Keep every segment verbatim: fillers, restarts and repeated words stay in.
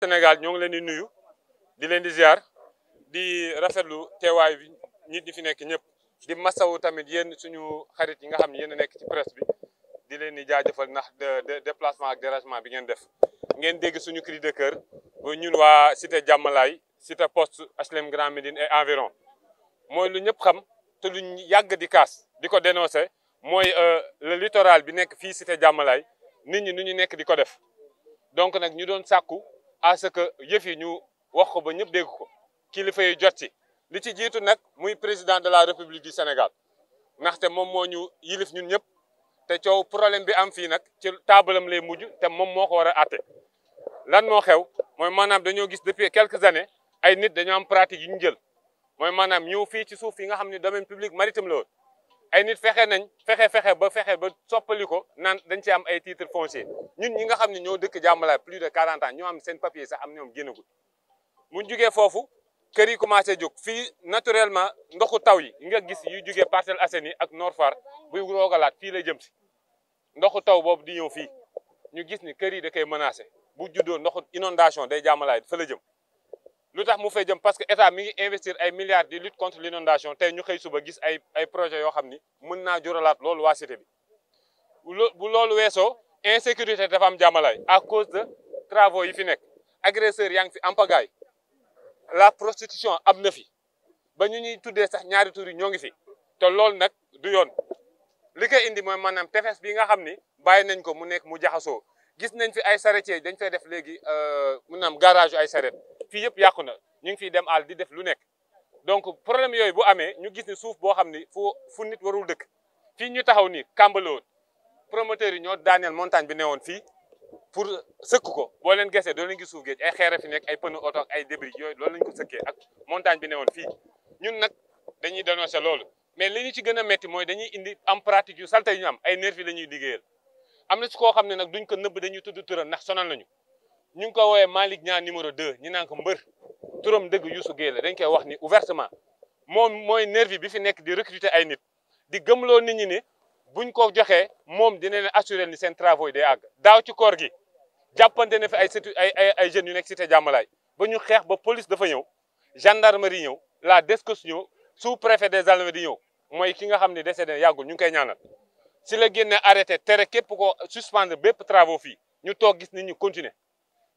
Sénégal ñoo ngi leen di nuyu di leen di ziar di rafetlu teewaay bi nit ñi fi nekk ñëpp di masawu tamit yéen suñu xarit yi nga xam ne yéen a nekk ci presse bi di leen di jaajëfal ndax déplacement ak dérangement bi ngeen def. Ngeen dégg suñu cri de cœur ba ñun waa cité Diamalaye cité poste H L M Grand Médine et environ mooy lu ñëpp xam te lu yàgg di kaas di ko dénoncer mooy le littoral bi nekk fii cité Diamalaye nit ñi nu ñu nekk di ko def donc nag ñu doon sàkku à ce que yëf yi ñu wax ko ba ñëpp dégg ko kilifa yi jot ci li ci jiitu nag muy président de la république du Sénégal ndaxte moom moo ñu yilif ñun ñëpp te coow problème bi am fii nag ci taabalam lay mujj te moom moo ko war a àtte. lan moo xew mooy maanaam dañoo gis depuis quelques années ay nit dañoo am pratique yi ñu jël mooy maanaam ñëw fii ci suuf yi nga xam ne domaine public maritime la woon ay nit fexe nañ fexe fexe ba fexe ba soppali ko naan dañ ci am ay titre foncier ñun ñi nga xam ne ñoo dëkk Diamalaye plus de quarante ans ñoo am seen papier sax am ñoom génnagul mu jugee foofu kër yi commencé jóg fii naturellement ndoxu taw yi nga gis yu jugee Parcelles Assainies ak Nord Foire buy roogalaat fii lay jëm si ndoxu taw boobu di ñëw fii ñu gis ni kër yi da koy menacé bu juddoo ndoxu inondation day Diamalaye fa la jëm lu tax mu fay jëm parce que état mi ngi investir ay milliards di lutte contre l'inondation tey ñu xëy suba gis ay ay projets yoo xam ni mën naa juralaat loolu waa cité bi bu loolu weesoo insécurité dafa am Diamalaye à cause de travaux yi fi nekk agresseurs yaa ngi fi ampagaay la prostitution am na fi ba ñu ñuy tuddee sax ñaari tur yi ñoo ngi fi te loolu nag du yoon li koy indi mooy maanaam tefes bi nga xam ni bàyyi nañ ko mu nekk mu jaxasoo gis nañ fi ay charretiers dañ fay def léegi mun naam garage ay charrette fii yëpp yàqu na ñu ngi fiy dem àll di def lu nekk donc problème yooyu bu amee ñu gis ni suuf boo xam ni fu fu nit warul dëkk fii ñu taxaw ni kàmbaloon promoteur yi ñoo daaneel montagne bi newoon fii pour sëkk ko boo leen gesee doo leen gis suuf géej ay xeere fi nekk ay pneu oto ak ay débris yooyu loolu lañ ko sëkkee ak montagne bi newoon fii ñun nag dañuy dénoncer loolu mais li ñu ci gën a métti mooy dañuy indi am pratique yu salte yu ñu am ay nervi la ñuy liggéeyal am na si koo xam ne nag duñ ko nëbb dañuy tudd turam ndax sonal nañu ñu ngi ko woowee Malick Niang numéro deux ñu naan ko mbër turam dëgg Youssou Gueye la dañ koy wax ni ouvertement moom mooy nervi bi fi nekk di recruter ay nit di gëmloo nit ñi ne buñ ko joxee moom dina leen assurer ni seen travaux yi day àgg. daaw ci koor gi jàppante na fi ay ay ay ay jeunes yu nekk cité Diamalaye ba ñu xeex ba police dafa ñëw gendarmerie ñëw la DSCOS ñëw sous préfet des Almadies di ñëw mooy ki nga xam ne décédé yàggul ñu ngi koy ñaanal si la génne arrêté tere képp ko suspendre bépp travaux fii ñu toog gis nit ñi continuer.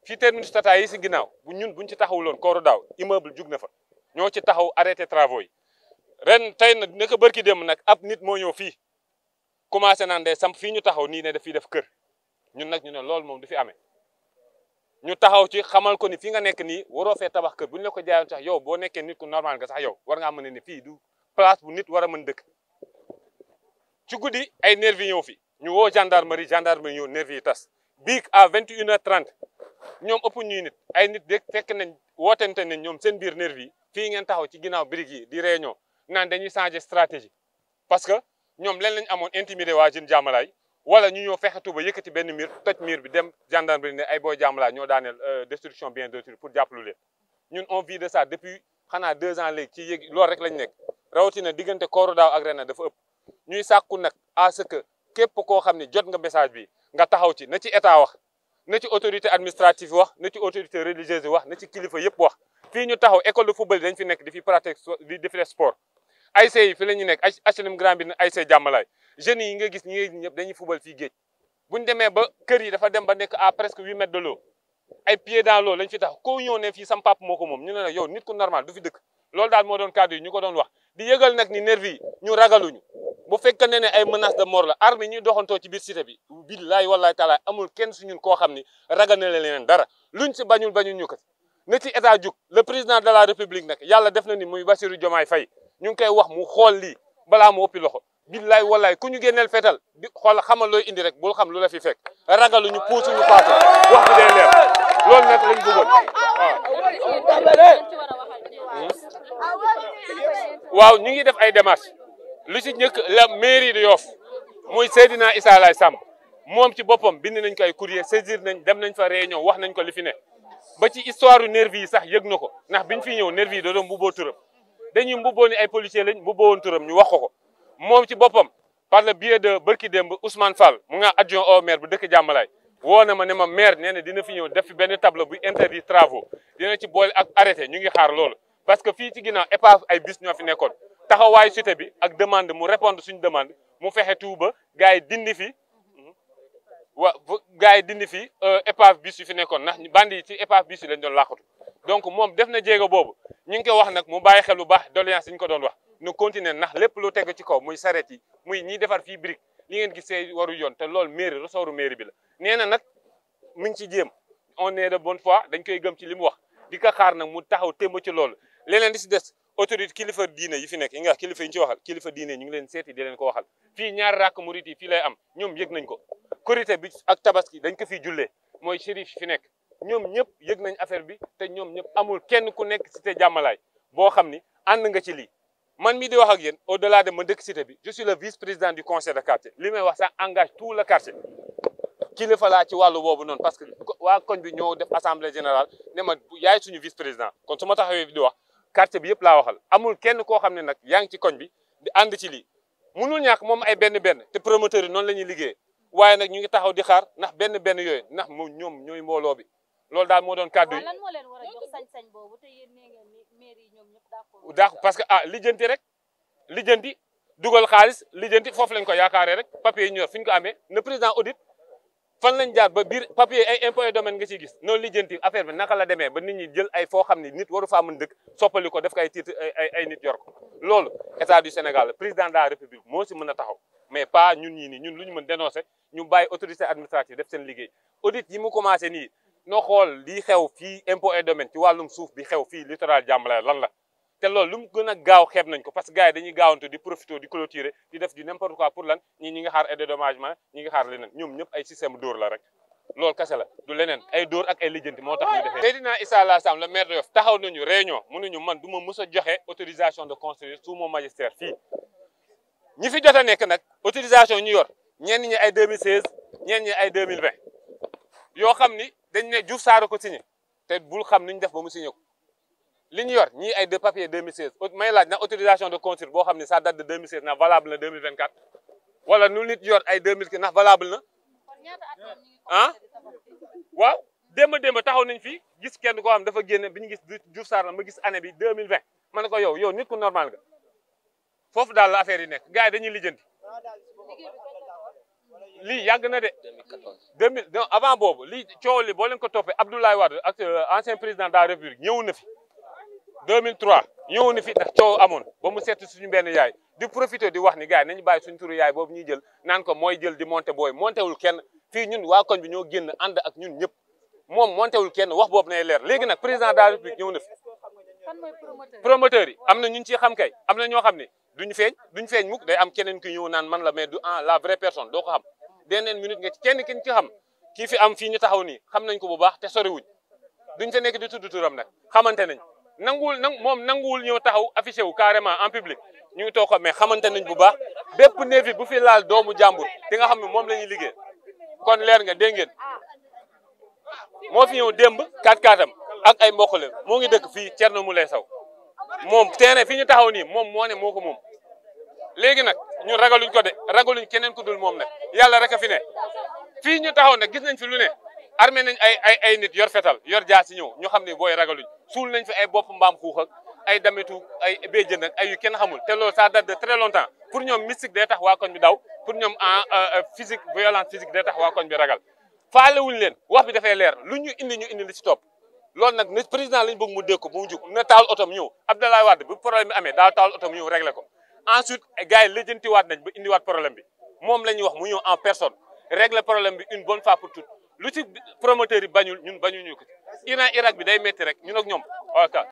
fii terminus tata yi si ginnaaw bu ñun buñ ci taxawuloon kooru daaw immeuble jug na fa ñoo ci taxaw arrêté travaux yi ren tey nag naka bërki dem nag ab nit moo ñëw fii commencé naan day samp fii ñu taxaw nii ne daf fiy def kër ñun nag ñu ne loolu moom du fi amee ñu taxaw ci xamal ko ni fi nga nekk nii waroo fee tabax kër bu ñu la ko jaayoon sax yow boo nekkee nit ku normal nga sax yow war ngaa mën ne ni fii du place bu nit war a mën dëkk ci guddi ay nervi ñëw fi ñu woo gendarmerie gendarmerie ñëw nervi yi tas biig à vingt et une heures trente ñoom ëpp ñuy nit ay nit de fekk nañ wootente nañ ñoom seen biir nervi yi fii ngeen taxaw ci ginnaaw briques yi di réunion naan dañuy changer stratégie parce que ñoom leen lañ amoon intimider waa jin Diamalaye wala ñu ñëw fexetu ba yëkkati benn mur toj mur bi dem gendarmerie ne ay booy Diamalaye ñoo daaneel destruction bien d'autrui pour jàppalu leen ñun on vit de ça depuis xanaa deux ans léegi ci yéeg loolu rek lañ nekk rawatina diggante kooru daaw ak ren dafa ëpp ñuy sàkku nag à ce que képp koo xam ne jot nga message bi nga taxaw ci na ci état wax na ci autorité administrative wax na ci autorité religieuse wax na ci kilifa yëpp wax fii ñu taxaw école de football yi dañ fi nekk di fi pratique di def sport A S C yi fi la ñu nekk H L M Grand Médine A S C Diamalaye jeunes yi nga gis ñi ngi ñëpp dañuy football fii géej buñ demee ba kër yi dafa dem ba nekk à presque huit mètres de l'eau ay pieds dans l'eau lañ fi tax koo ñëw ne fii sam pap moo ko moom ñu ne la yow nit ku normal du fi dëkk loolu daal moo doon cadre yi ñu ko doon wax di yëgal nag ni nervi yi ñu ragaluñu bu fekkee ne ne ay menace de mort la armes yi ñuy doxantoo ci biir cité bi billahi wallahi taala amul kenn si ñun koo xam ni ragal na leen dara luñ si bañul bañul ñu ko na ci état jug le président de la république nag yàlla def na ni muy Bassirou Diomaye Faye ñu ngi koy wax mu xool lii balaa mu ëppi loxo billahi wallahi ku ñu génneel fetal di xool xamal looy indi rek bul xam lu la fi fekk ragaluñu puusuñu paase wax bi day leer loolu nag lañ bëggoon waaw waaw ñu ngi def ay démarches lu ci njëkk la mairie de Yoff muy Seydina Issa Alaye Samb moom ci boppam bind nañ ko ay courrier saisir nañ dem nañ fa réunion wax nañ ko li fi ne ba ci histoire nervi yi sax yëg na ko ndax biñ fi ñëw nervi yi doo doon mbubboo turam dañuy mbubboo ni ay policier lañ mbubboo woon turam ñu wax ko ko moom ci boppam par le biais de bërki démb Ousmane Fall mu nga adjoint au maire bu dëkk Diamalaye woo na ma ne ma maire nee na dina fi ñëw def fi benn tableau bu interdit travaux dina ci boole ak arrêté ñu ngi xaar loolu. parce que fii ci ginnaaw épave ay bis ñoo fi nekkoon taxawaay cité bi ak demande mu répondre suñu demande mu fexe Touba gars yi dindi fi wa gars yi dindi fi épave bis yu fi nekkoon ndax bandi yi ci épave bis yi lañ doon làqatu. donc moom def na jéego boobu ñu ngi ko wax nag mu bàyyi xel bu baax doléance yi ñu ko doon wax nu continuer ndax lépp lu teg ci kaw muy saret yi muy ñiy defar fii brique li ngeen gisee waru yoon te loolu mairie resooru mairie bi la. nee na nag mu ngi ci jéem on est de bonne foi dañ koy gëm ci li mu wax di ko xaar nag mu taxaw témb ci loolu leneen di si des autorité kilifa diine yi fi nekk yi nga wax kilifa yi ñu ci waxal kilifa diine ñu ngi leen seeti di leen ko waxal fii ñaari rakk murit yi fii lay am ñoom yëg nañ ko korité bi ak tabaski dañ ko fiy jullee mooy shérif fi nekk ñoom ñëpp yëg nañ affaire bi te ñoom ñëpp amul kenn ku nekk cité jàmmalaay boo xam ni ànd nga ci lii man mi di wax ak yéen au delà de ma dëkk cité bi je suis le vice président du conseil de quartier li may wax ça engage tout le quartier kilifa laa ci wàllu boobu noonu parce que waa koñ bi ñoo def assemblée générale ne ma yaay suñu vice président kon su ma taxawee di wax quartier bi yëpp laa waxal amul kenn koo xam ne nag yaa ngi ci koñ bi di ànd ci lii munul ñàkk moom ay benn benn te promoteur yi noonu la ñuy liggéey waaye nag ñu ngi taxaw di xaar ndax benn benn yooyu ndax mu ñoom ñooy mbooloo bi loolu daal moo doon kàddu yi lan moo leen war a jox sañ-sañ boobu te yéen nee ngeen ni maire yi ñoom ñëpp d'accord d'accord parce que ah lijjanti rek lijjanti dugal xaalis lijjanti foofu lañ ko yaakaaree rek papier yi ñor fi ñu ko amee ne président audit fan lañ jaar ba biir papier ay impôt et domaine nga ciy gis noonu lijjanti affaire bi naka la demee ba nit ñi jël ay foo xam ne nit waru faa mën dëkk soppali ko def ko ay titre ay ay nit yor ko loolu état du Sénégal président de la république moo si mën a taxaw mais pas ñun ñii nii ñun lu ñu mën dénoncer ñu bàyyi autorité administrative def seen liggéey audit yi mu commencé nii noo xool lii xew fii impôt et domaine ci wàllum suuf bi xew fii littoral jàmbale lan la te loolu lu mu gën a gaaw xeeb nañ ko parce que gars yi dañuy gaawantu di profité di clôturer di def di n'importe quoi pour lan ñi ñi ngi xaar ay dédommagement ñi ngi xaar leneen ñoom ñëpp ay système dóor la rek loolu kese la du leneen ay dóor ak ay lijjanti moo tax ñu defee Seydina Issa Alaye le maire de Yoff taxaw nañu réunion mënuñu man du ma mës a joxe autorisation de construire sous mon magistère fii ñi fi jot a nekk nag autorisation ñu yor ñenn ñi ay deux mille seize ñenn ñi ay deux mille vingt yoo xam ni dañ ne Diouf Sarr ko signé te bul xam ni ñu def ba mu signé ko li ñu yor ñii ay deux papiers deux mille seize may laaj na autorisation de construire boo xam ne ça date de deux mille seize na valable na deux mille vingt-quatre wala nu nit yor ay deux mille ndax valable na ah waaw démb démb taxaw nañ fii gis kenn koo xam dafa génne bi ñu gis Diouf Sarr la ma gis année bi deux mille vingt ma ne ko yow yow nit ku normal nga foofu daal la affaire yi nekk gars yi dañuy lijjanti lii yàgg na de deux mille quatorze non avant boobu lii coow li boo leen ko toppee Abdoulaye Wade ak ancien président de la république ñëw na fi deux mille trois ñëw na fi ndax coow amoon ba mu seet suñu benn yaay di profité di wax ni gars yi nañu bàyyi suñu turu yaay boobu ñuy jël naan ko mooy jël di monté booy monté wul kenn fii ñun waa koñ bi ñoo génn ànd ak ñun ñëpp moom monté wul kenn wax boobu nay leer léegi nag président de la république ñëw na fi promoteur yi am na ñun ciy xam kay am na ñoo xam ne duñu feeñ duñu feeñ mukk day am keneen ku ñëw naan man la mais du en la vraie personne doo ko xam deneen minute nga ci kenn kenn ci xam kii fi am fii ñu taxaw nii xam nañ ko bu baax te soriwuñ duñ fa nekk di tudd turam nag xamante nañ nanguwul nang moom nanguwul ñëw taxaw affiché wu carrément en public ñu ngi toog ko mais xamante nañ bu baax bépp nervi bu fi laal doomu jàmbur di nga xam ne moom la ñuy liggéey kon leer nga dégg ngeen moo fi ñëw démb kat-katam ak ay mbokk leen moo ngi dëkk fii Thierno Moulay Sow moom terrain fi ñu taxaw nii moom moo ne moo ko moom léegi nag ñu ragaluñ ko de ragaluñ keneen ku dul moom nag yàlla rek a fi ne fii ñu taxaw nag gis nañ fi lu ne armé nañ ay ay ay nit yor fetal yor jaasi ñëw ñu xam ne booy ragaluñ suul nañ fi ay bopp mbaam xuux ak ay dametu ay béjjën ak ay yu kenn xamul te loolu ça date de très longtemps pour ñoom mystique day tax waa koñ bi daw pour ñoom en physique violence physique day tax waa koñ bi ragal faalewuñ leen wax bi dafay leer lu ñu indi ñu indi li ci topp loolu nag ne président lañ bëgg mu dégg ko bu mu jug na taal otom ñëw Abdoulaye Wade bu problème bi amee daal taal otom ñëw réglé ko ensuite gars yi lijjantiwaat nañ ba indiwaat problème bi moom la ñuy wax mu ñëw en personne régler problème bi une bonne fois pour toutes lu ci promoteur yi bañul ñun bañuñu ko Iran Irak bi day métti rek ñun ak ñoom ok.